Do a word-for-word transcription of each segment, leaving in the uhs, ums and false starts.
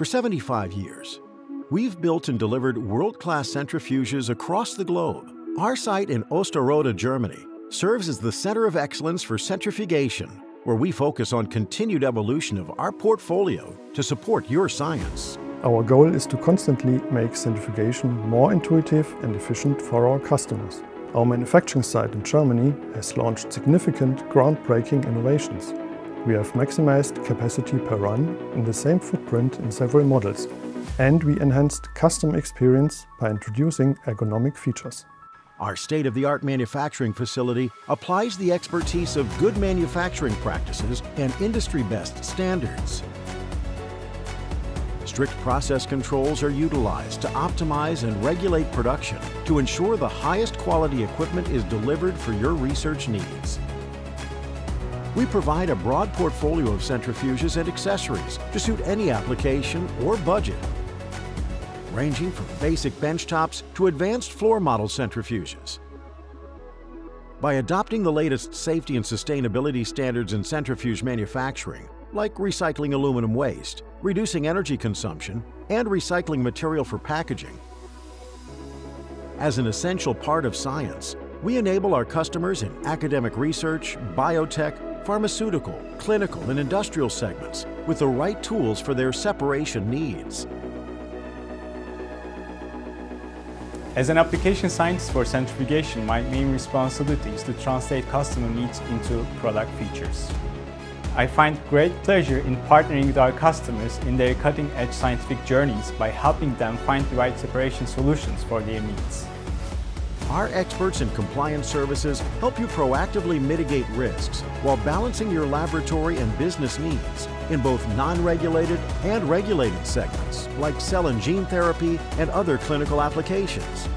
For seventy-five years, we've built and delivered world-class centrifuges across the globe. Our site in Osterode, Germany, serves as the center of excellence for centrifugation, where we focus on continued evolution of our portfolio to support your science. Our goal is to constantly make centrifugation more intuitive and efficient for our customers. Our manufacturing site in Germany has launched significant groundbreaking innovations. We have maximized capacity per run in the same footprint in several models, and we enhanced customer experience by introducing ergonomic features. Our state-of-the-art manufacturing facility applies the expertise of good manufacturing practices and industry-best standards. Strict process controls are utilized to optimize and regulate production to ensure the highest quality equipment is delivered for your research needs. We provide a broad portfolio of centrifuges and accessories to suit any application or budget, ranging from basic benchtops to advanced floor model centrifuges. By adopting the latest safety and sustainability standards in centrifuge manufacturing, like recycling aluminum waste, reducing energy consumption, and recycling material for packaging, as an essential part of science, we enable our customers in academic research, biotech, pharmaceutical, clinical, and industrial segments with the right tools for their separation needs. As an application scientist for centrifugation, my main responsibility is to translate customer needs into product features. I find great pleasure in partnering with our customers in their cutting-edge scientific journeys by helping them find the right separation solutions for their needs. Our experts in compliance services help you proactively mitigate risks while balancing your laboratory and business needs in both non-regulated and regulated segments like cell and gene therapy and other clinical applications.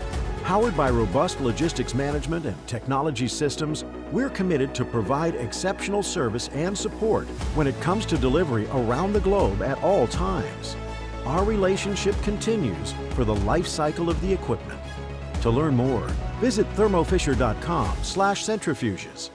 Powered by robust logistics management and technology systems, we're committed to provide exceptional service and support when it comes to delivery around the globe at all times. Our relationship continues for the life cycle of the equipment. To learn more, visit thermo fisher dot com slash centrifuges.